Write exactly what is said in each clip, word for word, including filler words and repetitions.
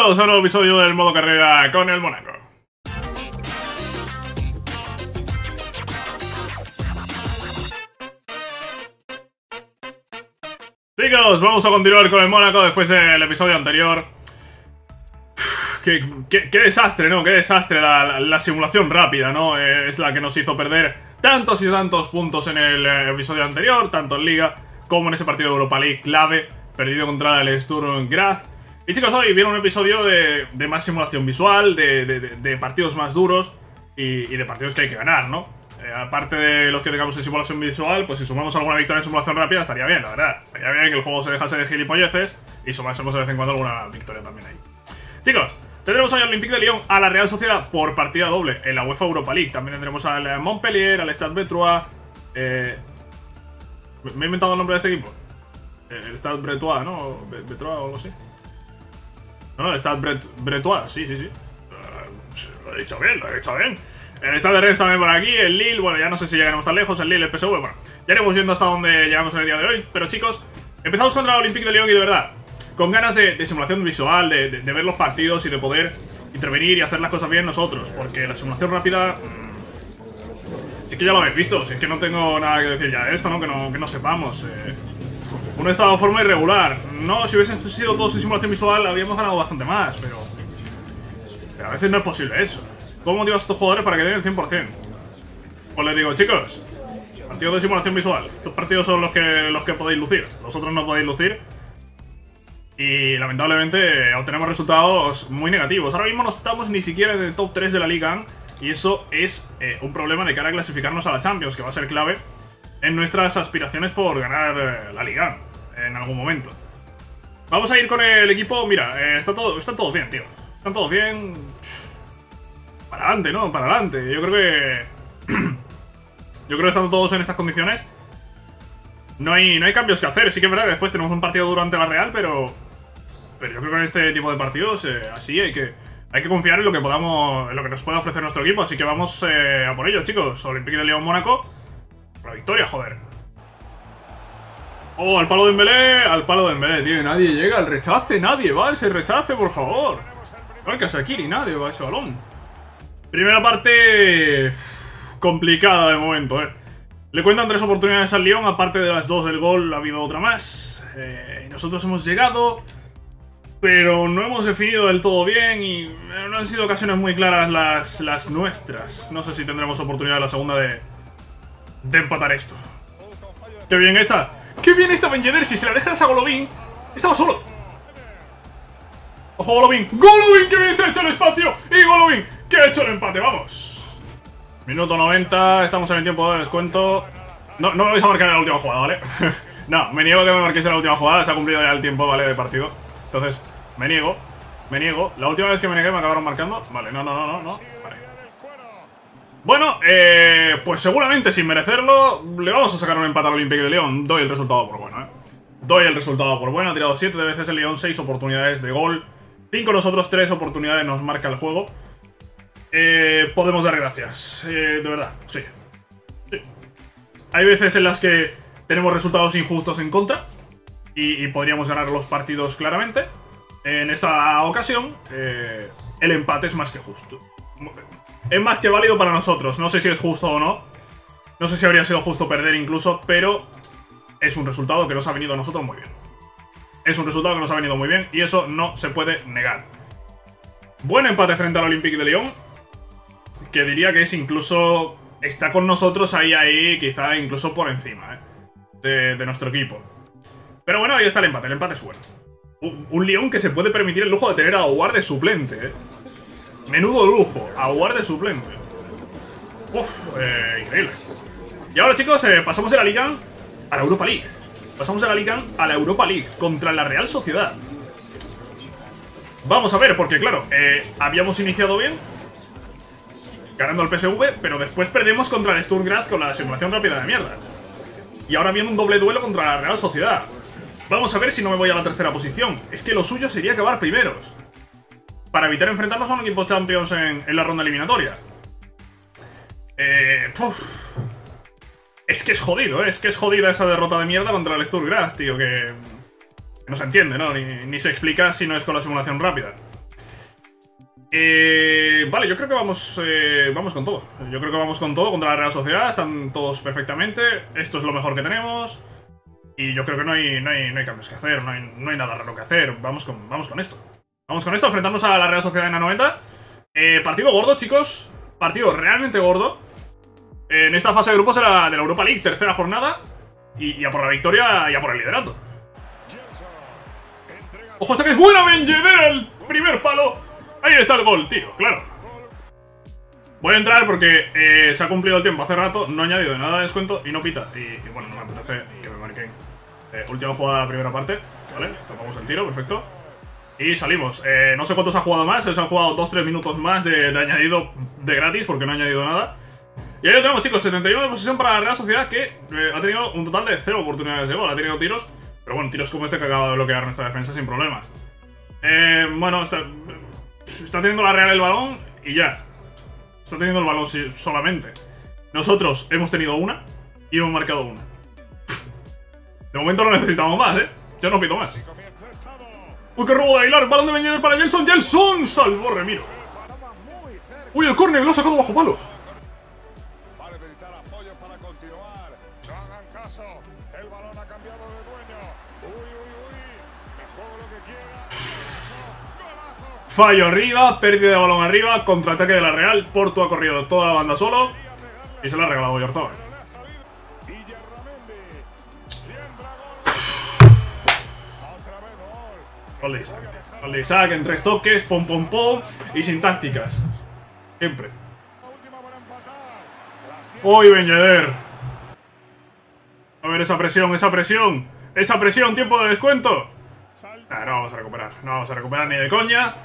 Bienvenidos a un nuevo episodio del modo carrera con el Monaco. Chicos, vamos a continuar con el Mónaco después del episodio anterior. Uf, qué, qué, qué desastre, ¿no? Qué desastre la, la, la simulación rápida, ¿no? Eh, es la que nos hizo perder tantos y tantos puntos en el episodio anterior, tanto en Liga como en ese partido de Europa League clave, perdido contra el Sturm Graz. Y chicos, hoy viene un episodio de, de más simulación visual, de, de, de, de partidos más duros y, y de partidos que hay que ganar, ¿no? Eh, aparte de los que tengamos en simulación visual, pues si sumamos alguna victoria en simulación rápida estaría bien, la verdad. Estaría bien que el juego se dejase de gilipolleces y sumásemos de vez en cuando alguna victoria también ahí. Chicos, tendremos hoy al Olympique de Lyon, a la Real Sociedad por partida doble en la UEFA Europa League. También tendremos al Montpellier, al Stade Brestois. Eh, ¿Me he inventado el nombre de este equipo? El Stade Brestois, ¿no? Brestois o algo así. No, no, el Stade Brestois, sí, sí, sí. Uh, lo he dicho bien, lo he dicho bien. El Stade Rennais también por aquí, el Lille, bueno, ya no sé si llegaremos tan lejos, el Lille, el P S V, bueno, ya iremos viendo hasta dónde llegamos en el día de hoy. Pero chicos, empezamos contra el Olympique de Lyon y de verdad, con ganas de, de simulación visual, de, de, de ver los partidos y de poder intervenir y hacer las cosas bien nosotros. Porque la simulación rápida, mmm, si es que ya lo habéis visto, si es que no tengo nada que decir ya de esto, ¿no? Que no, que no sepamos. Eh, un estado de forma irregular, no, si hubiese sido todo su simulación visual habríamos ganado bastante más, pero, pero a veces no es posible eso. ¿Cómo motivas a estos jugadores para que den el cien por cien? Pues les digo, chicos, partidos de simulación visual. Estos partidos son los que, los que podéis lucir. Los otros no podéis lucir. Y lamentablemente obtenemos resultados muy negativos. Ahora mismo no estamos ni siquiera en el top tres de la Liga. Y eso es eh, un problema de cara a clasificarnos a la Champions, que va a ser clave en nuestras aspiraciones por ganar eh, la Liga en algún momento. Vamos a ir con el equipo. Mira, eh, está todo, están todos bien, tío. Están todos bien. Para adelante, ¿no? Para adelante. Yo creo que... yo creo que estando todos en estas condiciones no hay, no hay cambios que hacer. Sí que es verdad que después tenemos un partido duro ante la Real, pero... pero yo creo que en este tipo de partidos eh, así hay que, hay que confiar en lo que podamos, en lo que nos pueda ofrecer nuestro equipo. Así que vamos eh, a por ello, chicos. Olympique de Lyon, Mónaco. La victoria, joder. Oh, al palo de Dembélé. Al palo de Dembélé, tío. Nadie llega al rechace. Nadie va a ese rechace, por favor. Al Kasakiri, nadie va a ese balón. Primera parte complicada de momento, eh. Le cuentan tres oportunidades al Lyon, aparte de las dos del gol ha habido otra más. Eh, y nosotros hemos llegado, pero no hemos definido del todo bien y no han sido ocasiones muy claras las, las nuestras. No sé si tendremos oportunidad la segunda de, de empatar esto. ¡Qué bien esta! ¡Qué bien esta Ben Yedder! Si se la dejas a Golovin, estaba solo. ¡Ojo, Golovin! ¡Golovin! ¡Qué bien se ha hecho el espacio! ¡Y Golovin! ¡Que ha hecho el empate! ¡Vamos! Minuto noventa, estamos en el tiempo de descuento. No, no me vais a marcar en la última jugada, ¿vale? No, me niego que me marquéis en la última jugada. Se ha cumplido ya el tiempo, ¿vale? De partido. Entonces, me niego. Me niego. La última vez que me negué me acabaron marcando. Vale, no, no, no, no, no. Vale. Bueno, eh, pues seguramente sin merecerlo le vamos a sacar un empate al Olympique de Lyon. Doy el resultado por bueno, ¿eh? Doy el resultado por bueno. Ha tirado siete veces el Lyon, seis oportunidades de gol. cinco nosotros, tres oportunidades nos marca el juego. Eh, podemos dar gracias, eh, de verdad, sí. sí. Hay veces en las que tenemos resultados injustos en contra y, y podríamos ganar los partidos claramente. En esta ocasión, eh, el empate es más que justo. Es más que válido para nosotros, no sé si es justo o no. No sé si habría sido justo perder incluso, pero es un resultado que nos ha venido a nosotros muy bien. Es un resultado que nos ha venido muy bien y eso no se puede negar. Buen empate frente al Olympique de Lyon, que diría que es incluso... está con nosotros ahí, ahí, quizá incluso por encima, ¿eh? De, de nuestro equipo. Pero bueno, ahí está el empate. El empate es bueno. Un, un Lyon que se puede permitir el lujo de tener a Aouar de suplente, ¿eh? Menudo lujo. Aouar de suplente. Uf, eh, increíble. Y ahora, chicos, eh, pasamos de la Liga a la Europa League. Pasamos de la Liga a la Europa League contra la Real Sociedad. Vamos a ver, porque claro, eh, habíamos iniciado bien ganando al P S V, pero después perdemos contra el Sturm Graz con la simulación rápida de mierda. Y ahora viene un doble duelo contra la Real Sociedad. Vamos a ver si no me voy a la tercera posición. Es que lo suyo sería acabar primeros, para evitar enfrentarnos a un equipo Champions en, en la ronda eliminatoria. Eh, es que es jodido, ¿eh? Es que es jodida esa derrota de mierda contra el Sturm Graz, tío, que... que no se entiende, ¿no? Ni, ni se explica si no es con la simulación rápida. Eh, vale, yo creo que vamos eh, vamos con todo. Yo creo que vamos con todo contra la Real Sociedad. Están todos perfectamente. Esto es lo mejor que tenemos. Y yo creo que no hay, no hay, no hay cambios que hacer. No hay, no hay nada raro que hacer. Vamos con, vamos con esto. Vamos con esto. Enfrentarnos a la Real Sociedad en la noventa. Eh, partido gordo, chicos. Partido realmente gordo. Eh, en esta fase de grupos era de la Europa League. Tercera jornada. Y, y a por la victoria y a por el liderato. ¡Ojo, este que es bueno, Ben Yedder! El primer palo. Ahí está el gol, tío, claro. Voy a entrar porque eh, se ha cumplido el tiempo hace rato. No he añadido nada de descuento y no pita. Y, y bueno, no me apetece que me marquen. eh, Última jugada de la primera parte. Vale, tomamos el tiro, perfecto. Y salimos, eh, no sé cuántos han jugado más. Se han jugado dos tres minutos más de, de añadido de gratis porque no he añadido nada. Y ahí lo tenemos, chicos, setenta y uno de posesión para la Real Sociedad, que eh, ha tenido un total de cero oportunidades de gol. Ha tenido tiros, pero bueno, tiros como este que acaba de bloquear nuestra defensa sin problemas. eh, Bueno, está... Está teniendo la Real el balón y ya. Está teniendo el balón solamente. Nosotros hemos tenido una y hemos marcado una. De momento no necesitamos más, ¿eh? Yo no pido más. ¡Uy, qué robo de Aguilar! Balón de Ben Yedder para Gelson. ¡Gelson! ¡Salvó Rémiro! ¡Uy, el córner! ¡Lo ha sacado bajo palos! Fallo arriba, pérdida de balón arriba, contraataque de la Real. Portu ha corrido toda la banda solo y se lo ha regalado Jarzabal. Gol de Isaac. Gol de Isaac en tres toques, pom pom pom y sin tácticas. Siempre. ¡Uy, Ben Yedder! A ver esa presión, esa presión, esa presión, tiempo de descuento. Nah, no vamos a recuperar, no vamos a recuperar ni de coña.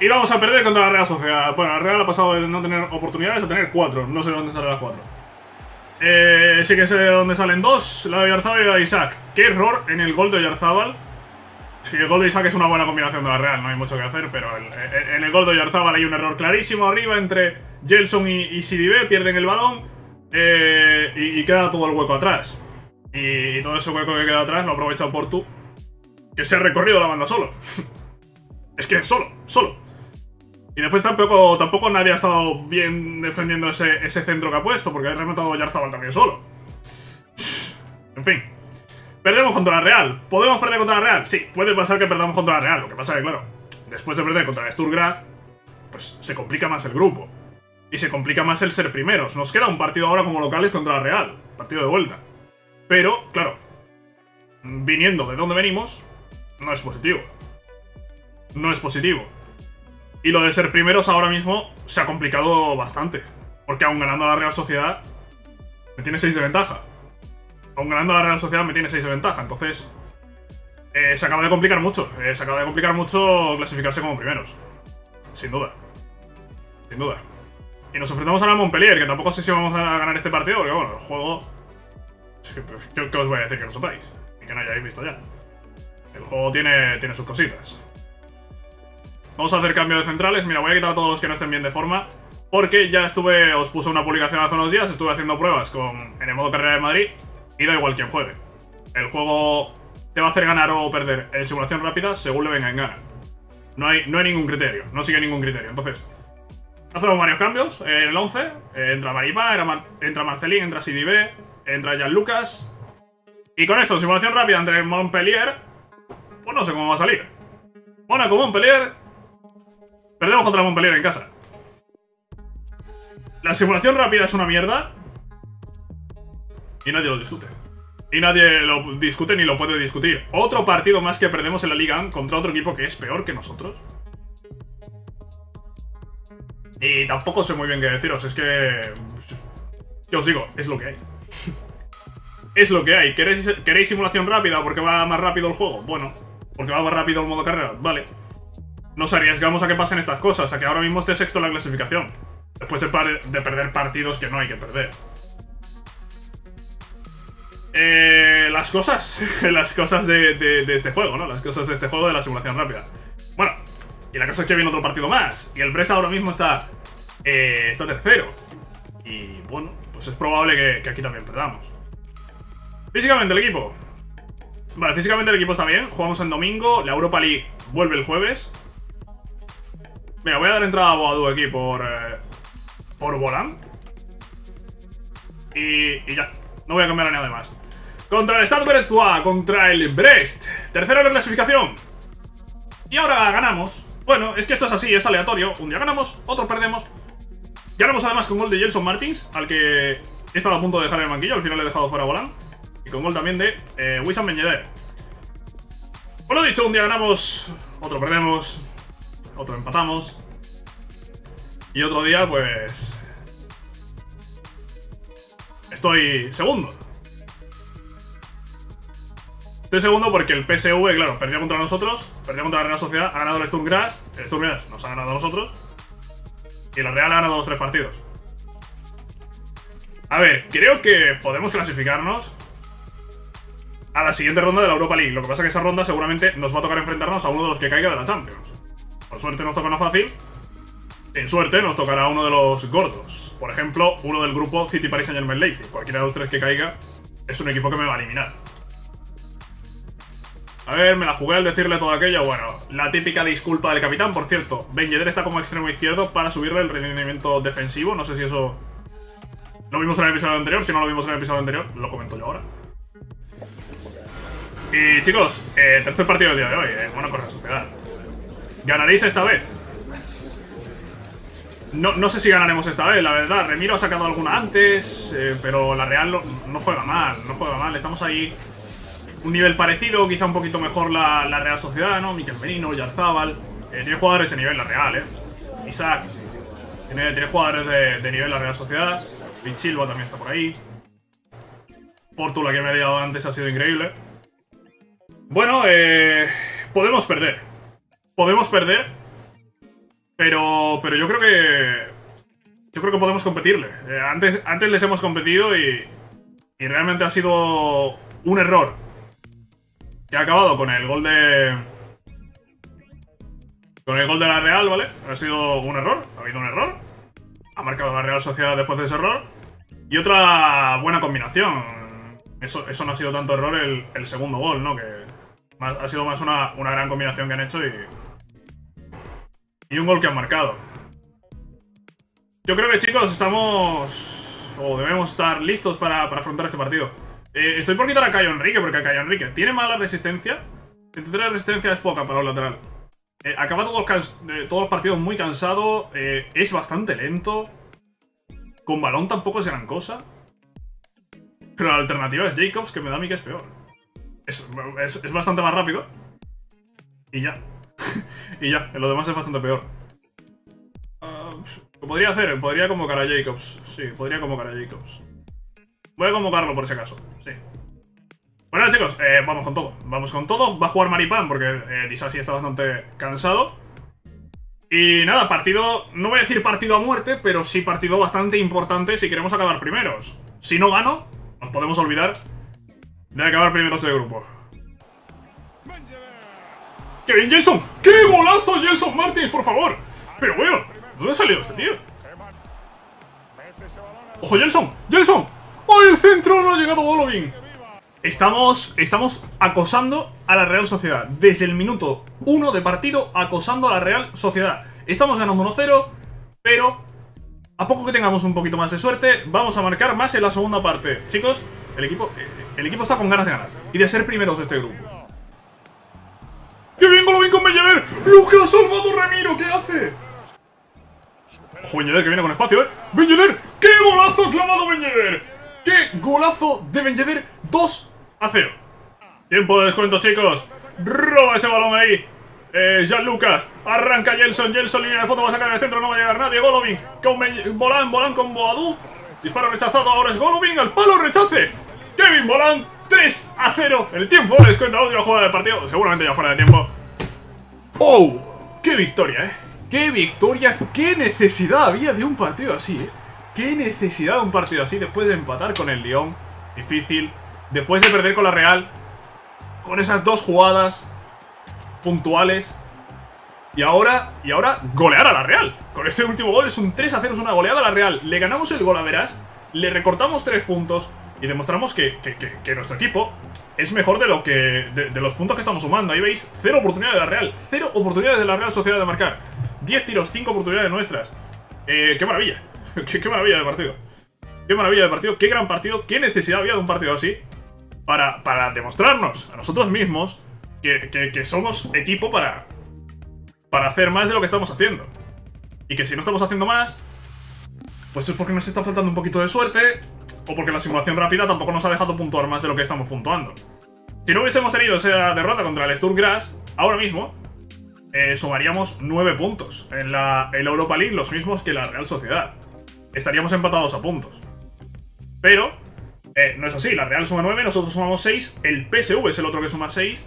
Y vamos a perder contra la Real Sociedad. Bueno, la Real ha pasado de no tener oportunidades a tener cuatro. No sé de dónde salen las cuatro. Eh, sí que sé de dónde salen dos. La de Jarzabal y la de Isaac. Qué error en el gol de Jarzabal. Sí, el gol de Isaac es una buena combinación de la Real. No hay mucho que hacer, pero en el, el, el gol de Jarzabal hay un error clarísimo arriba entre Gelson y, y Sidibé. Pierden el balón eh, y, y queda todo el hueco atrás. Y, y todo ese hueco que queda atrás lo aprovecha Portu, que se ha recorrido la banda solo. Es que solo, solo. Y después tampoco, tampoco nadie ha estado bien defendiendo ese, ese centro que ha puesto, porque ha rematado Jarzabal también solo. En fin. Perdemos contra la Real. ¿Podemos perder contra la Real? Sí, puede pasar que perdamos contra la Real. Lo que pasa es que, claro, después de perder contra el Sturm Graz, pues se complica más el grupo. Y se complica más el ser primeros. Nos queda un partido ahora como locales contra la Real. Partido de vuelta. Pero, claro, viniendo de donde venimos, no es positivo. No es positivo. Y lo de ser primeros ahora mismo se ha complicado bastante. Porque aún ganando a la Real Sociedad me tiene seis de ventaja. Aún ganando a la Real Sociedad me tiene seis de ventaja. Entonces eh, se acaba de complicar mucho. Eh, se acaba de complicar mucho clasificarse como primeros. Sin duda. Sin duda. Y nos enfrentamos a la Montpellier, que tampoco sé si vamos a ganar este partido. Porque bueno, el juego... ¿Qué, qué os voy a decir que no sepáis? Y que no hayáis visto ya. El juego tiene, tiene sus cositas. Vamos a hacer cambio de centrales. Mira, voy a quitar a todos los que no estén bien de forma, porque ya estuve, os puse una publicación hace unos días. Estuve haciendo pruebas con, en el modo carrera de Madrid, y da igual quién juegue. El juego te va a hacer ganar o perder en simulación rápida según le venga en gana. No hay, no hay ningún criterio, no sigue ningún criterio. Entonces, hacemos varios cambios. En el once entra Maripa, entra Marcelín, entra Sidibé, entra Jan Lucas. Y con esto, en simulación rápida entre Montpellier, pues no sé cómo va a salir. Monaco, Montpellier... Perdemos contra Montpellier en casa. La simulación rápida es una mierda y nadie lo discute. Y nadie lo discute ni lo puede discutir. Otro partido más que perdemos en la Liga contra otro equipo que es peor que nosotros. Y tampoco sé muy bien qué deciros. Es que... yo os digo, es lo que hay. Es lo que hay. ¿Queréis, ¿Queréis simulación rápida porque va más rápido el juego? Bueno, porque va más rápido el modo carrera. Vale. Nos arriesgamos a que pasen estas cosas, a que ahora mismo esté sexto en la clasificación, después de, par de perder partidos que no hay que perder. Eh, las cosas, las cosas de, de, de este juego, ¿no? Las cosas de este juego de la simulación rápida. Bueno, y la cosa es que viene otro partido más, y el Brest ahora mismo está, eh, está tercero. Y bueno, pues es probable que, que aquí también perdamos. Físicamente el equipo. Vale, físicamente el equipo está bien, jugamos en domingo, la Europa League vuelve el jueves. Mira, voy a dar entrada a Boadu aquí por eh, por Volland. Y, y ya, no voy a cambiar a nada más. Contra el Stade Brestois, contra el Brest. Tercero en la clasificación. Y ahora ganamos. Bueno, es que esto es así, es aleatorio. Un día ganamos, otro perdemos. Ganamos además con gol de Gelson Martins, al que he estado a punto de dejar en el banquillo. Al final he dejado fuera a Volland. Y con gol también de eh, Ben Yedder. Por lo dicho, un día ganamos, otro perdemos, otro empatamos. Y otro día, pues... Estoy segundo. Estoy segundo porque el P S V, claro, perdió contra nosotros. Perdió contra la Real Sociedad, ha ganado el Sturm Graz. El Sturm Graz nos ha ganado a nosotros. Y la Real ha ganado los tres partidos. A ver, creo que podemos clasificarnos a la siguiente ronda de la Europa League. Lo que pasa es que esa ronda seguramente nos va a tocar enfrentarnos a uno de los que caiga de la Champions. Por suerte nos toca una fácil. Sin suerte nos tocará uno de los gordos. Por ejemplo, uno del grupo City, Paris Saint-Germain, Leipzig. Cualquiera de los tres que caiga es un equipo que me va a eliminar. A ver, me la jugué al decirle todo aquello. Bueno, la típica disculpa del capitán. Por cierto, Ben Yedder está como extremo izquierdo para subirle el rendimiento defensivo. No sé si eso lo vimos en el episodio anterior. Si no lo vimos en el episodio anterior, lo comento yo ahora. Y chicos, eh, tercer partido del día de hoy, eh, bueno, con la sociedad. ¿Ganaréis esta vez? No, no sé si ganaremos esta vez, la verdad. Rémiro ha sacado alguna antes, eh, pero la Real no, no juega mal, no juega mal. Estamos ahí un nivel parecido, quizá un poquito mejor la, la Real Sociedad, ¿no? Mikel Merino, Jarzabal. Eh, tiene jugadores de nivel la Real, ¿eh? Isaac. Tiene, tiene jugadores de, de nivel la Real Sociedad. Vin Silva también está por ahí. Portu, la que me ha dado antes, ha sido increíble. Bueno, eh, podemos perder. Podemos perder. Pero pero yo creo que... Yo creo que podemos competirle. Eh, antes, antes les hemos competido y... Y realmente ha sido un error. Que ha acabado con el gol de... Con el gol de la Real, ¿vale? Ha sido un error. Ha habido un error. Ha marcado la Real Sociedad después de ese error. Y otra buena combinación. Eso, eso no ha sido tanto error el, el segundo gol, ¿no? Que... Ha sido más una, una gran combinación que han hecho y, y un gol que han marcado. Yo creo que, chicos, estamos o debemos estar listos para, para afrontar este partido. Eh, estoy por quitar a Caio Enrique, porque a Caio Enrique tiene mala resistencia. setenta y tres resistencia es poca para un lateral. Eh, acaba todos los, eh, todos los partidos muy cansado, eh, es bastante lento. Con balón tampoco es gran cosa. Pero la alternativa es Jacobs, que me da a mí que es peor. Es, es, es bastante más rápido. Y ya. Y ya, lo demás es bastante peor. Uh, ¿Lo podría hacer? Podría convocar a Jacobs. Sí, podría convocar a Jacobs. Voy a convocarlo por si acaso, sí. Bueno, chicos, eh, vamos con todo. Vamos con todo, va a jugar Maripán porque eh, Disasi está bastante cansado. Y nada, partido... No voy a decir partido a muerte, pero sí partido bastante importante si queremos acabar primeros. Si no gano, nos podemos olvidar de acabar primeros de grupo. ¡Qué bien, Gelson! ¡Qué golazo, Gelson Martins, por favor! Pero bueno, ¿dónde ha salido este tío? ¡Ojo, Gelson! ¡Gelson! ¡Oh, el centro! ¡No ha llegado Golovin! Estamos, estamos acosando a la Real Sociedad. Desde el minuto uno de partido, acosando a la Real Sociedad. Estamos ganando uno cero, pero a poco que tengamos un poquito más de suerte, vamos a marcar más en la segunda parte. Chicos, el equipo, el equipo está con ganas de ganar y de ser primeros de este grupo. ¡Qué bien Golovin con Ben Yedder! ¡Lucas ha salvado Rémiro! ¿Qué hace? Ojo, Ben Yedder, que viene con espacio, ¿eh? ¡Ben Yedder! ¡Qué golazo ha clavado Ben Yedder! ¡Qué golazo de Ben Yedder! dos a cero. Tiempo de descuento, chicos. Roba ese balón ahí. Eh, Jan Lucas. Arranca Gelson. Gelson, línea de fondo. Va a sacar el centro. No va a llegar nadie. Golovin. Con Ben... Volland. Volland con Boadu. Disparo rechazado. Ahora es Golovin. Al palo rechace. Kevin Volland. tres a cero. El tiempo de descuento. La última jugada del partido. Seguramente ya fuera de tiempo. ¡Oh! ¡Qué victoria, eh! ¡Qué victoria! ¡Qué necesidad había de un partido así, eh! ¿Qué necesidad de un partido así después de empatar con el Lyon? Difícil. Después de perder con la Real. Con esas dos jugadas puntuales. Y ahora, y ahora golear a la Real. Con este último gol es un tres a cero, es una goleada a la Real. Le ganamos el gol a Verás, le recortamos tres puntos y demostramos que, que, que, que nuestro equipo es mejor de, lo que, de, de los puntos que estamos sumando. Ahí veis, cero oportunidades de la Real. Cero oportunidades de la Real Sociedad de marcar. diez tiros, cinco oportunidades nuestras. Eh, qué maravilla. qué, qué maravilla de partido. Qué maravilla de partido. Qué gran partido. Qué necesidad había de un partido así para, para demostrarnos a nosotros mismos que, que, que somos equipo para, para hacer más de lo que estamos haciendo. Y que si no estamos haciendo más, pues es porque nos está faltando un poquito de suerte, o porque la simulación rápida tampoco nos ha dejado puntuar más de lo que estamos puntuando. Si no hubiésemos tenido esa derrota contra el Sturm Graz, ahora mismo eh, sumaríamos nueve puntos en la, en la Europa League, los mismos que la Real Sociedad. Estaríamos empatados a puntos. Pero eh, no es así, la Real suma nueve, nosotros sumamos seis, el P S V es el otro que suma seis.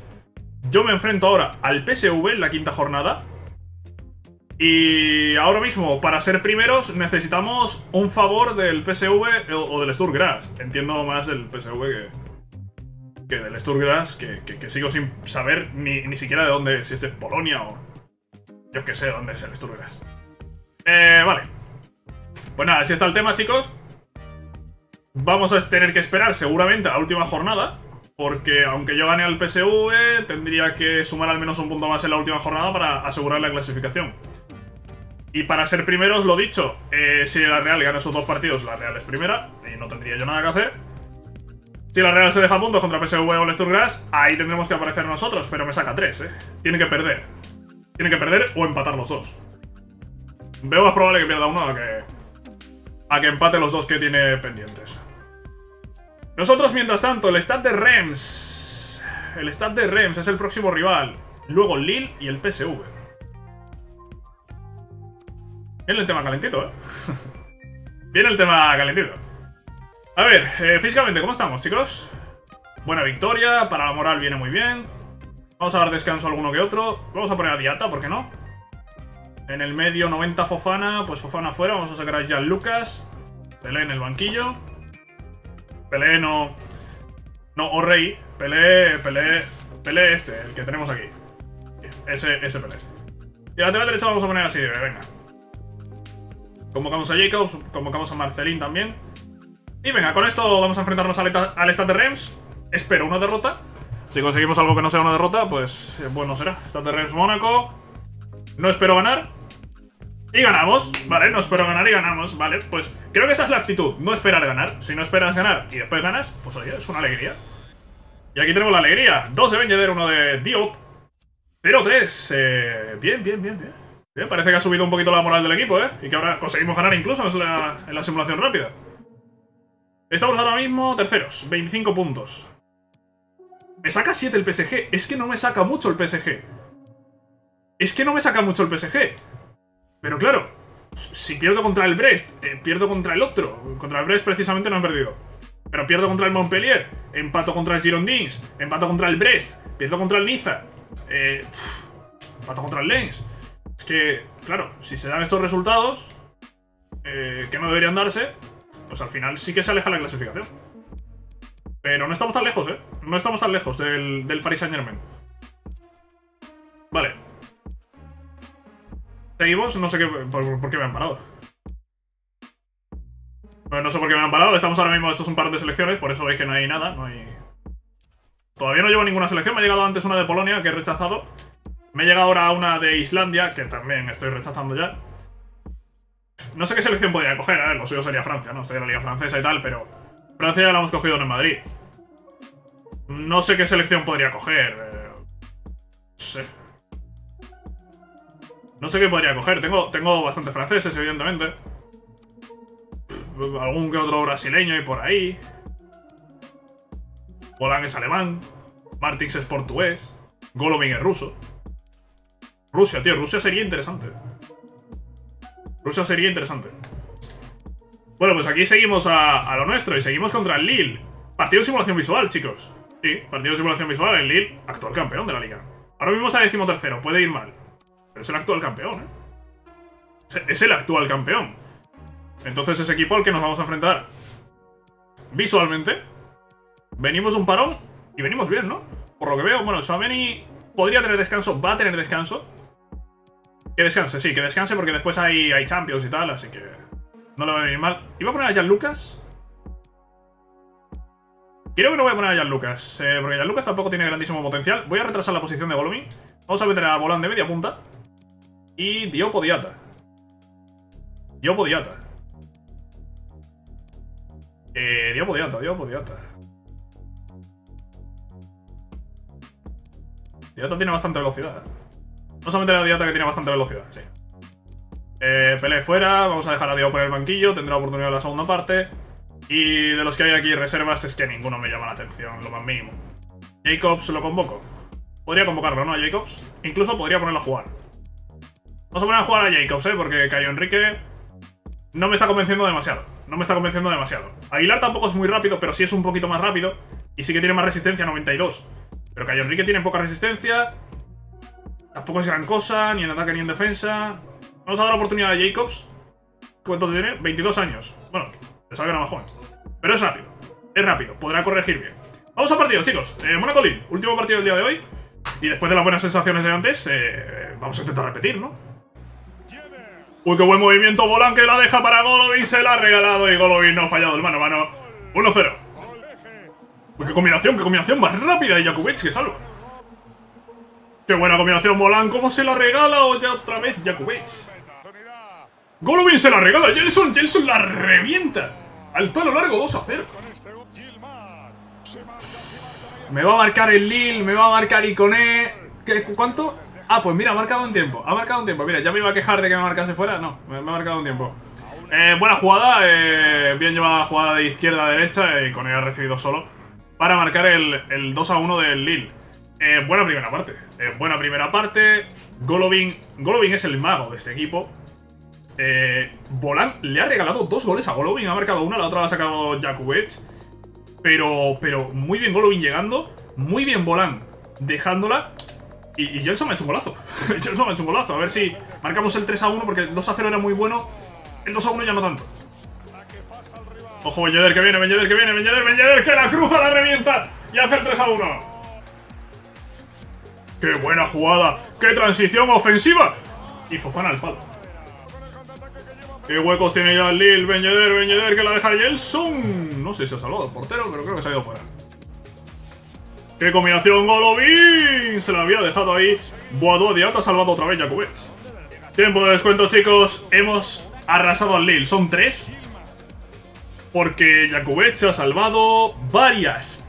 Yo me enfrento ahora al P S V en la quinta jornada. Y ahora mismo, para ser primeros, necesitamos un favor del P S V o del Sturm Graz. Entiendo más del P S V que... que del Sturm Graz, que, que, que sigo sin saber ni, ni siquiera de dónde, si es de Polonia o... yo que sé dónde es el Sturm Graz. Eh, vale. Pues nada, así está el tema, chicos. Vamos a tener que esperar seguramente a la última jornada, porque aunque yo gane al P S V, tendría que sumar al menos un punto más en la última jornada para asegurar la clasificación. Y para ser primeros, lo dicho, eh, si la Real gana esos dos partidos, la Real es primera, y no tendría yo nada que hacer. Si la Real se deja puntos contra P S V o el Sturm Graz, ahí tendremos que aparecer nosotros, pero me saca tres, ¿eh? Tiene que perder. Tiene que perder o empatar los dos. Veo más probable que pierda uno a que, a que empate los dos que tiene pendientes. Nosotros, mientras tanto, el Stade de Reims. El Stade de Reims es el próximo rival. Luego el Lille y el P S V. Viene el tema calentito, ¿eh? Viene el tema calentito. A ver, eh, físicamente, ¿cómo estamos, chicos? Buena victoria, para la moral viene muy bien. Vamos a dar descanso a alguno que otro. Vamos a poner a Diata, ¿por qué no? En el medio, noventa Fofana. Pues Fofana fuera, vamos a sacar a Jan Lucas. Pelé en el banquillo. Pelé no... No, o Rey. Pelé, Pelé... Pelé este, el que tenemos aquí. Ese, ese Pelé. Y a la derecha vamos a poner a Sidibé, venga. Convocamos a Jacobs, convocamos a Marcelín también. Y venga, con esto vamos a enfrentarnos al, al Stade Reims. Espero una derrota. Si conseguimos algo que no sea una derrota, pues bueno será. Stade Reims Mónaco. No espero ganar. Y ganamos, vale, no espero ganar y ganamos, vale. Pues creo que esa es la actitud, no esperar ganar. Si no esperas ganar y después ganas, pues oye, es una alegría. Y aquí tenemos la alegría. Dos de Ben Yedder, uno de Diop. cero tres, eh, bien, bien, bien, bien. Eh, parece que ha subido un poquito la moral del equipo, ¿eh? Y que ahora conseguimos ganar incluso en la, en la simulación rápida. Estamos ahora mismo terceros, veinticinco puntos. Me saca siete el P S G. Es que no me saca mucho el P S G. Es que no me saca mucho el P S G. Pero claro, si pierdo contra el Brest, eh, pierdo contra el otro. Contra el Brest precisamente no he perdido. Pero pierdo contra el Montpellier, empato contra el Girondins, empato contra el Brest, pierdo contra el Niza, eh, empato contra el Lens. Es que, claro, si se dan estos resultados, eh, que no deberían darse, pues al final sí que se aleja la clasificación. Pero no estamos tan lejos, ¿eh? No estamos tan lejos del, del Paris Saint-Germain. Vale. Seguimos, no sé qué, por, por qué me han parado. Bueno, no sé por qué me han parado. Estamos ahora mismo, esto es un par de selecciones, por eso veis que no hay nada, no hay... Todavía no llevo ninguna selección, me ha llegado antes una de Polonia, que he rechazado. Me ha llegado ahora una de Islandia, que también estoy rechazando ya. No sé qué selección podría coger, a ver, lo suyo sería Francia, ¿no? Estoy en la liga francesa y tal, pero... Francia ya la hemos cogido en el Madrid. No sé qué selección podría coger. Eh... No sé. No sé qué podría coger. Tengo, tengo bastantes franceses, evidentemente. Algún que otro brasileño y por ahí. Volland es alemán. Martins es portugués. Golovin es ruso. Rusia, tío, Rusia sería interesante. Rusia sería interesante. Bueno, pues aquí seguimos a, a lo nuestro y seguimos contra el Lille. Partido de simulación visual, chicos. Sí, partido de simulación visual. El Lille, actual campeón de la liga. Ahora mismo está decimotercero, puede ir mal. Pero es el actual campeón, ¿eh? Es, es el actual campeón. Entonces ese equipo al que nos vamos a enfrentar. Visualmente, venimos un parón y venimos bien, ¿no? Por lo que veo, bueno, Suameni podría tener descanso, va a tener descanso. Que descanse, sí, que descanse porque después hay, hay Champions y tal, así que no le va a venir mal. ¿Iba a poner a Jan Lucas? Creo que no voy a poner a Jan Lucas, eh, porque Jan Lucas tampoco tiene grandísimo potencial. Voy a retrasar la posición de Golovin. Vamos a meter a Volland de media punta. Y Diopo Diata. Diopo Diata. Eh, Diopo Diata, Diopo Diata. Diata tiene bastante velocidad. No solamente la Diata que tiene bastante velocidad, sí. Eh, Pelé fuera, vamos a dejar a Diopo en el banquillo, tendrá oportunidad en la segunda parte. Y de los que hay aquí reservas es que ninguno me llama la atención, lo más mínimo. Jacobs lo convoco. Podría convocarlo, ¿no? A Jacobs. Incluso podría ponerlo a jugar. Vamos a poner a jugar a Jacobs, ¿eh? Porque Caio Enrique no me está convenciendo demasiado. No me está convenciendo demasiado. Aguilar tampoco es muy rápido, pero sí es un poquito más rápido. Y sí que tiene más resistencia, noventa y dos. Pero Caio Enrique tiene poca resistencia. Tampoco es gran cosa, ni en ataque ni en defensa. Vamos a dar la oportunidad a Jacobs. ¿Cuánto tiene? veintidós años. Bueno, le sabe nada más joven. Pero es rápido. Es rápido. Podrá corregir bien. Vamos a partidos, chicos. Eh, Monaco Lille. Último partido del día de hoy. Y después de las buenas sensaciones de antes, eh, vamos a intentar repetir, ¿no? Uy, qué buen movimiento. Volland que la deja para Golovin. Se la ha regalado y Golovin no ha fallado el mano a mano. uno cero. Uy, qué combinación, qué combinación más rápida de Jakubic que salva. Qué buena combinación, Volland. ¿Cómo se la regala? O ya otra vez Jakubic. Golovin se la regala. Gelson, Gelson la revienta. Al palo largo, dos a cero. Me va a marcar el Lille, me va a marcar Iconé. ¿Qué, ¿Cuánto? Ah, pues mira, ha marcado un tiempo. Ha marcado un tiempo. Mira, ya me iba a quejar de que me marcase fuera. No, me, me ha marcado un tiempo. Eh, buena jugada. Eh, bien llevada jugada de izquierda a derecha. Eh, Iconé ha recibido solo. Para marcar el, el dos a uno del Lille. Eh, buena primera parte. Eh, buena primera parte. Golovin, Golovin es el mago de este equipo. Eh, Volland le ha regalado dos goles a Golovin. Ha marcado una, la otra la ha sacado Jakubic. Pero, pero muy bien Golovin llegando. Muy bien Volland dejándola. Y, y Gelson me ha hecho un golazo. Gelson me ha hecho un golazo. A ver si marcamos el tres a uno, porque el dos a cero era muy bueno. El dos a uno ya no tanto. Ojo, Ben Yedder que viene, Ben Yedder que viene, Ben Yedder, Ben Yedder que la cruza, la revienta y hace el tres a uno. ¡Qué buena jugada! ¡Qué transición ofensiva! Y Fofana al palo. ¿Qué huecos tiene ya el Lille? Ben Yedder, Ben Yedder, que la deja Gelson. No sé si ha salvado el portero, pero creo que se ha ido fuera. ¡Qué combinación, Golovin! Se la había dejado ahí. Boadu, Diata ha salvado otra vez Jakubic. Tiempo de descuento, chicos. Hemos arrasado al Lille. Son tres. Porque Jakubic ha salvado varias.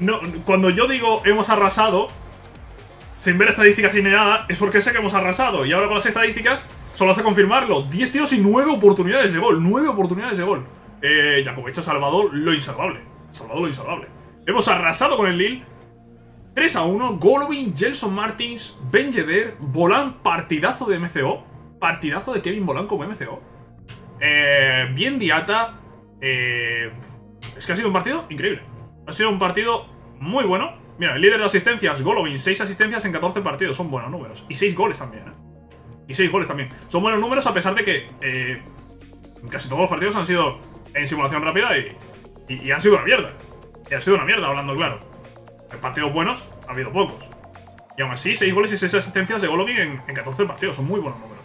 No, cuando yo digo hemos arrasado, sin ver estadísticas y ni nada, es porque sé que hemos arrasado. Y ahora con las estadísticas solo hace confirmarlo. diez tiros y nueve oportunidades de gol. nueve oportunidades de gol. Eh, Jakubic ha salvado lo insalvable. Ha salvado lo insalvable. Hemos arrasado con el Lille. tres a uno. Golovin, Gelson Martins, Ben Yedder, Volland, partidazo de M C O. Partidazo de Kevin Volland como M C O. Eh, bien Diata. Eh, es que ha sido un partido increíble. Ha sido un partido muy bueno. Mira, el líder de asistencias, Golovin. seis asistencias en catorce partidos. Son buenos números. Y seis goles también, ¿eh? Y seis goles también. Son buenos números a pesar de que eh, casi todos los partidos han sido en simulación rápida y, y, y han sido una mierda. Y han sido una mierda, hablando claro. En partidos buenos ha habido pocos. Y aún así, seis goles y seis asistencias de Golovin en, en catorce partidos. Son muy buenos números.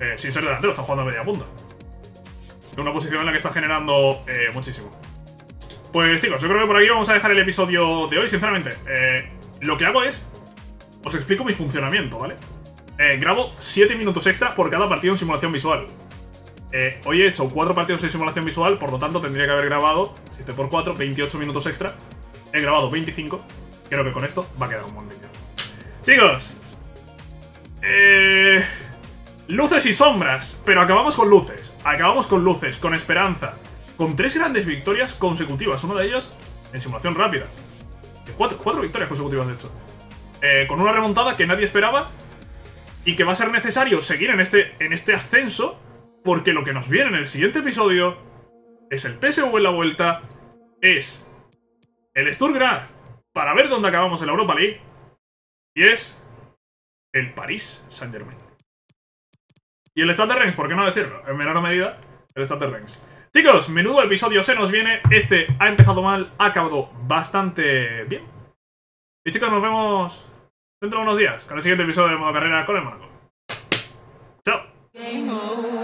Eh, sin ser delantero, está jugando a media punta. En una posición en la que está generando eh, muchísimo. Pues chicos, yo creo que por aquí vamos a dejar el episodio de hoy, sinceramente. Eh, lo que hago es... Os explico mi funcionamiento, ¿vale? Eh, grabo siete minutos extra por cada partido en simulación visual. Eh, hoy he hecho cuatro partidos en simulación visual, por lo tanto tendría que haber grabado siete por cuatro, veintiocho minutos extra. He grabado veinticinco. Creo que con esto va a quedar un buen vídeo. Chicos, eh, luces y sombras, pero acabamos con luces. Acabamos con luces, con esperanza. Con tres grandes victorias consecutivas. Una de ellas en simulación rápida. Cuatro, cuatro victorias consecutivas, de hecho. Eh, con una remontada que nadie esperaba. Y que va a ser necesario seguir en este, en este ascenso, porque lo que nos viene en el siguiente episodio es el P S V en la vuelta, es el Sturm Graz para ver dónde acabamos en la Europa League, y es el Paris Saint-Germain. Y el Stade Rennais, ¿por qué no decirlo? En menor medida, el Stade Rennais. Chicos, menudo episodio se nos viene. Este ha empezado mal, ha acabado bastante bien. Y chicos, nos vemos... dentro de unos días, con el siguiente episodio de Modo Carrera con el Monaco. ¡Chao!